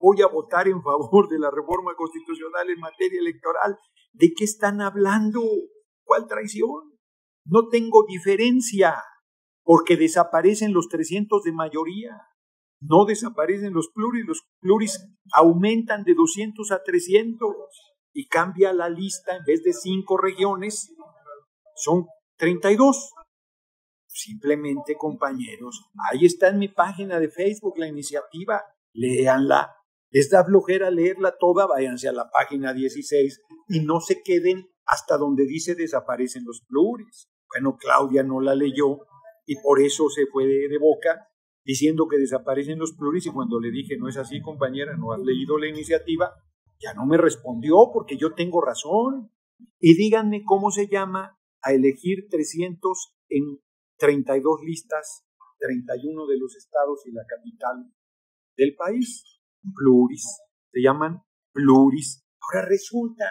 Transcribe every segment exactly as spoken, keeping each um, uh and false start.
voy a votar en favor de la reforma constitucional en materia electoral. ¿De qué están hablando? ¿Cuál traición? No tengo diferencia, porque desaparecen los trescientos de mayoría, no desaparecen los pluris, los pluris aumentan de doscientos a trescientos y cambia la lista, en vez de cinco regiones, son treinta y dos. Simplemente, compañeros, ahí está en mi página de Facebook la iniciativa, léanla. Les da flojera leerla toda, váyanse a la página dieciséis y no se queden hasta donde dice desaparecen los pluris. Bueno, Claudia no la leyó y por eso se fue de, de boca diciendo que desaparecen los pluris, y cuando le dije no es así, compañera, no has leído la iniciativa, ya no me respondió porque yo tengo razón. Y díganme cómo se llama a elegir trescientos en treinta y dos listas, treinta y uno de los estados y la capital del país. Pluris, se llaman pluris. Ahora resulta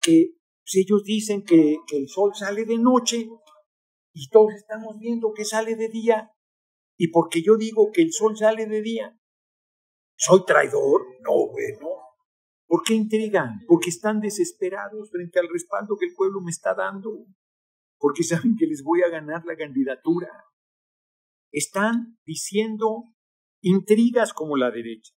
que si ellos dicen que, que el sol sale de noche y todos estamos viendo que sale de día, y porque yo digo que el sol sale de día, ¿soy traidor? No, bueno. ¿Por qué intrigan? Porque están desesperados frente al respaldo que el pueblo me está dando, porque saben que les voy a ganar la candidatura. Están diciendo intrigas como la derecha.